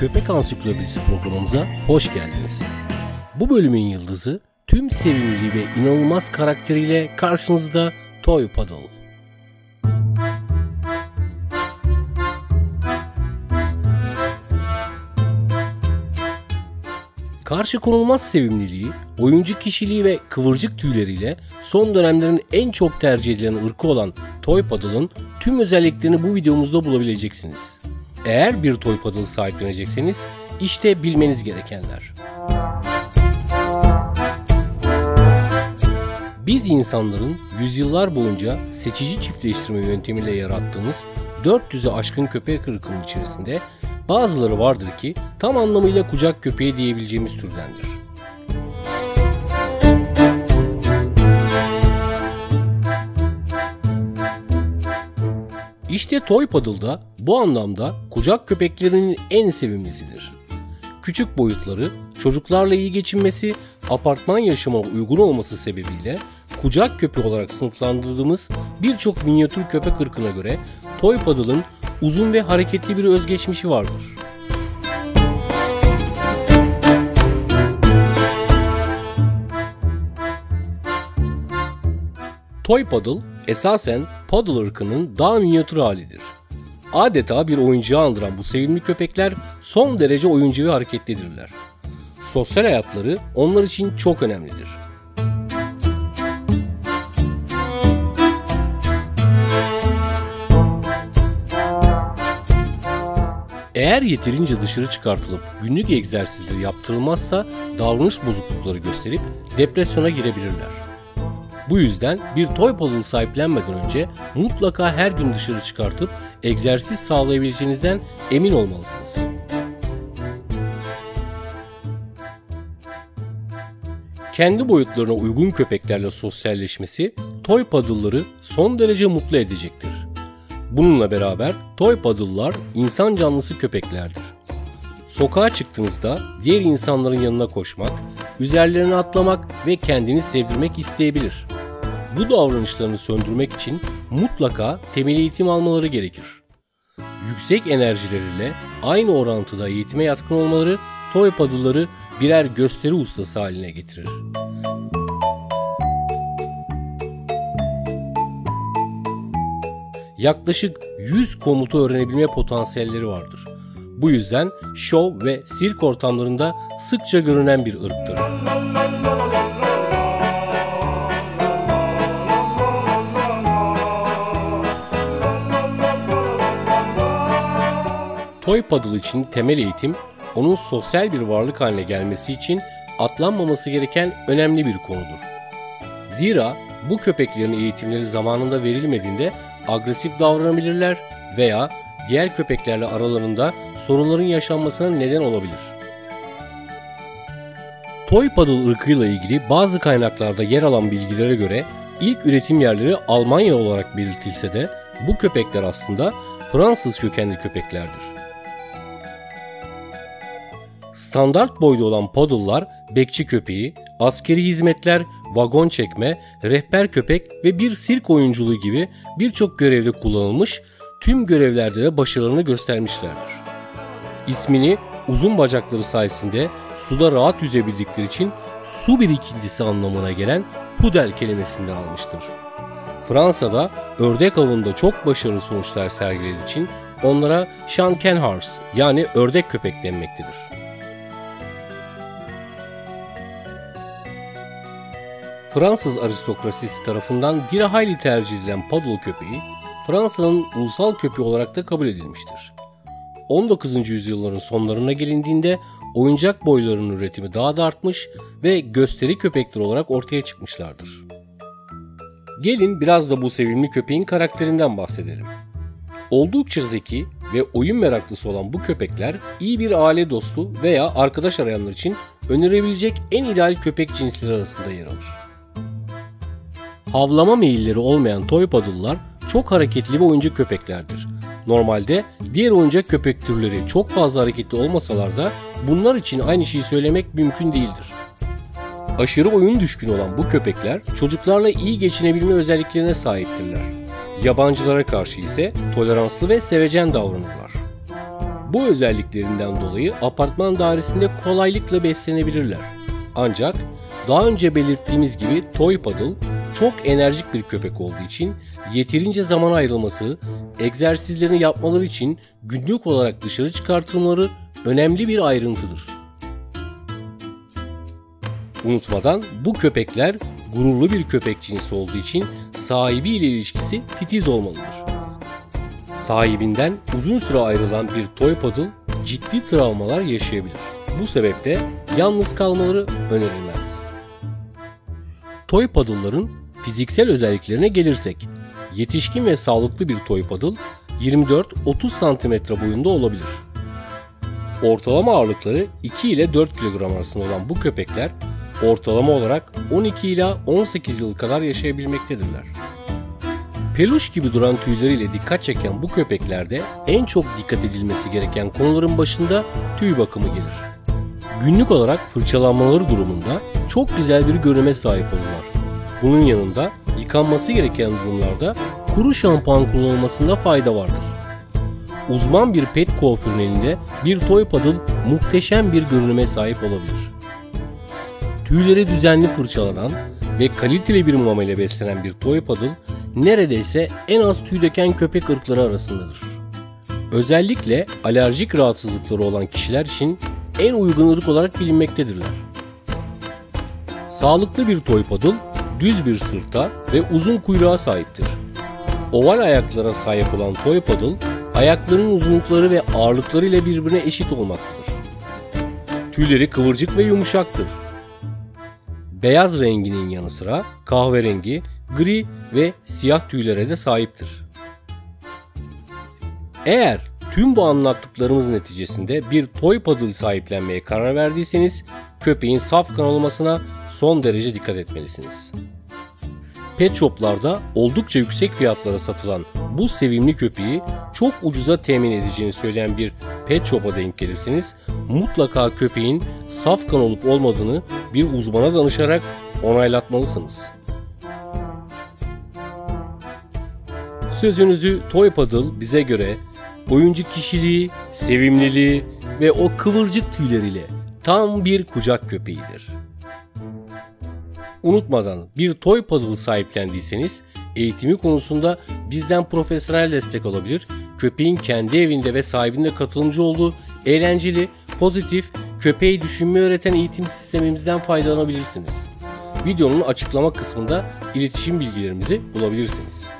Köpek Ansiklopedisi programımıza hoş geldiniz. Bu bölümün yıldızı tüm sevimli ve inanılmaz karakteriyle karşınızda Toy Poodle. Karşı konulmaz sevimliliği, oyuncu kişiliği ve kıvırcık tüyleriyle son dönemlerin en çok tercih edilen ırkı olan Toy Poodle'ın tüm özelliklerini bu videomuzda bulabileceksiniz. Eğer bir Toy Poodle sahiplenecekseniz işte bilmeniz gerekenler. Biz insanların yüzyıllar boyunca seçici çiftleştirme yöntemiyle yarattığımız 400'e aşkın köpek ırkının içerisinde bazıları vardır ki tam anlamıyla kucak köpeği diyebileceğimiz türdendir. İşte Toy Poodle da bu anlamda kucak köpeklerinin en sevimlisidir. Küçük boyutları, çocuklarla iyi geçinmesi, apartman yaşamına uygun olması sebebiyle kucak köpeği olarak sınıflandırdığımız birçok minyatür köpek ırkına göre Toy Poodle'ın uzun ve hareketli bir özgeçmişi vardır. Toy Poodle esasen Poodle ırkının daha minyatür halidir. Adeta bir oyuncağı andıran bu sevimli köpekler son derece oyuncu ve hareketlidirler. Sosyal hayatları onlar için çok önemlidir. Eğer yeterince dışarı çıkartılıp günlük egzersizleri yaptırılmazsa davranış bozuklukları gösterip depresyona girebilirler. Bu yüzden bir Toy Poodle sahiplenmeden önce mutlaka her gün dışarı çıkartıp egzersiz sağlayabileceğinizden emin olmalısınız. Kendi boyutlarına uygun köpeklerle sosyalleşmesi Toy Poodle'ları son derece mutlu edecektir. Bununla beraber Toy Poodle'lar insan canlısı köpeklerdir. Sokağa çıktığınızda diğer insanların yanına koşmak, üzerlerine atlamak ve kendini sevdirmek isteyebilir. Bu davranışlarını söndürmek için mutlaka temel eğitim almaları gerekir. Yüksek enerjileriyle aynı orantıda eğitime yatkın olmaları Toy Poodle'ları birer gösteri ustası haline getirir. Yaklaşık 100 komutu öğrenebilme potansiyelleri vardır. Bu yüzden şov ve sirk ortamlarında sıkça görünen bir ırktır. Toy Poodle için temel eğitim, onun sosyal bir varlık haline gelmesi için atlanmaması gereken önemli bir konudur. Zira bu köpeklerin eğitimleri zamanında verilmediğinde agresif davranabilirler veya diğer köpeklerle aralarında sorunların yaşanmasına neden olabilir. Toy Poodle ırkıyla ilgili bazı kaynaklarda yer alan bilgilere göre ilk üretim yerleri Almanya olarak belirtilse de bu köpekler aslında Fransız kökenli köpeklerdir. Standart boyda olan Poodle'lar bekçi köpeği, askeri hizmetler, vagon çekme, rehber köpek ve bir sirk oyunculuğu gibi birçok görevde kullanılmış, tüm görevlerde de başarılarını göstermişlerdir. İsmini uzun bacakları sayesinde suda rahat yüzebildikleri için su birikintisi anlamına gelen pudel kelimesinden almıştır. Fransa'da ördek avında çok başarılı sonuçlar sergilediği için onlara Schneckenhars yani ördek köpek denmektedir. Fransız aristokrasisi tarafından bir hayli tercih edilen Poodle köpeği, Fransa'nın ulusal köpeği olarak da kabul edilmiştir. 19. yüzyılların sonlarına gelindiğinde oyuncak boylarının üretimi daha da artmış ve gösteri köpekleri olarak ortaya çıkmışlardır. Gelin biraz da bu sevimli köpeğin karakterinden bahsedelim. Oldukça zeki ve oyun meraklısı olan bu köpekler iyi bir aile dostu veya arkadaş arayanlar için önerebilecek en ideal köpek cinsleri arasında yer alır. Havlama meyilleri olmayan Toy Poodle'lar çok hareketli ve oyuncak köpeklerdir. Normalde diğer oyuncak köpek türleri çok fazla hareketli olmasalar da bunlar için aynı şeyi söylemek mümkün değildir. Aşırı oyun düşkünü olan bu köpekler çocuklarla iyi geçinebilme özelliklerine sahiptirler. Yabancılara karşı ise toleranslı ve sevecen davranırlar. Bu özelliklerinden dolayı apartman dairesinde kolaylıkla beslenebilirler. Ancak daha önce belirttiğimiz gibi Toy Poodle çok enerjik bir köpek olduğu için yeterince zaman ayrılması, egzersizlerini yapmaları için günlük olarak dışarı çıkartılmaları önemli bir ayrıntıdır. Unutmadan bu köpekler gururlu bir köpek cinsi olduğu için sahibiyle ilişkisi titiz olmalıdır. Sahibinden uzun süre ayrılan bir Toy Poodle ciddi travmalar yaşayabilir. Bu sebeple yalnız kalmaları önerilmez. Toy Poodle'ların fiziksel özelliklerine gelirsek, yetişkin ve sağlıklı bir Toy Poodle 24-30 cm boyunda olabilir. Ortalama ağırlıkları 2 ile 4 kilogram arasında olan bu köpekler ortalama olarak 12 ila 18 yıl kadar yaşayabilmektedirler. Peluş gibi duran tüyleriyle dikkat çeken bu köpeklerde en çok dikkat edilmesi gereken konuların başında tüy bakımı gelir. Günlük olarak fırçalanmaları durumunda çok güzel bir görünüme sahip olurlar. Bunun yanında yıkanması gereken durumlarda kuru şampuan kullanılmasında fayda vardır. Uzman bir pet kuaförün elinde bir Toy Poodle muhteşem bir görünüme sahip olabilir. Tüyleri düzenli fırçalanan ve kaliteli bir mama ile beslenen bir Toy Poodle neredeyse en az tüy döken köpek ırkları arasındadır. Özellikle alerjik rahatsızlıkları olan kişiler için en uygun ırk olarak bilinmektedirler. Sağlıklı bir Toy Poodle düz bir sırta ve uzun kuyruğa sahiptir. Oval ayaklara sahip olan Toy Poodle ayaklarının uzunlukları ve ağırlıkları ile birbirine eşit olmaktadır. Tüyleri kıvırcık ve yumuşaktır. Beyaz renginin yanı sıra kahverengi, gri ve siyah tüylere de sahiptir. Eğer tüm bu anlattıklarımız neticesinde bir Toy Poodle sahiplenmeye karar verdiyseniz köpeğin safkan olmasına son derece dikkat etmelisiniz. Pet shoplarda oldukça yüksek fiyatlara satılan bu sevimli köpeği çok ucuza temin edeceğini söyleyen bir pet shop'a denk gelirseniz mutlaka köpeğin safkan olup olmadığını bir uzmana danışarak onaylatmalısınız. Sözünüzü Toy Poodle bize göre oyuncu kişiliği, sevimliliği ve o kıvırcık tüyleriyle tam bir kucak köpeğidir. Unutmadan bir Toy Poodle sahiplendiyseniz eğitimi konusunda bizden profesyonel destek alabilir, köpeğin kendi evinde ve sahibinde katılımcı olduğu eğlenceli, pozitif, köpeği düşünmeyi öğreten eğitim sistemimizden faydalanabilirsiniz. Videonun açıklama kısmında iletişim bilgilerimizi bulabilirsiniz.